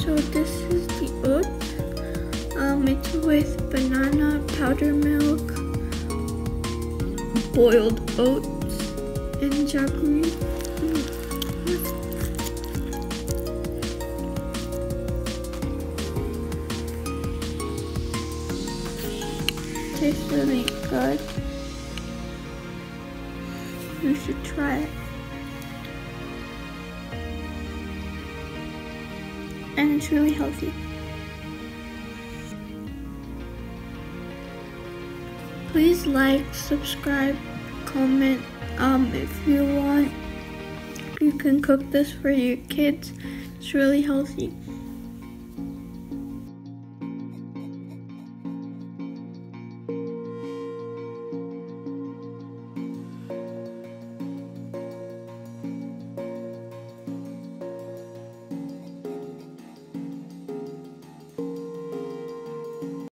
So this is the oats. It's with banana, powder milk, boiled oats, and jaggery. Tastes really good. You should try it. And it's really healthy. Please like, subscribe, comment. If you want, you can cook this for your kids. It's really healthy.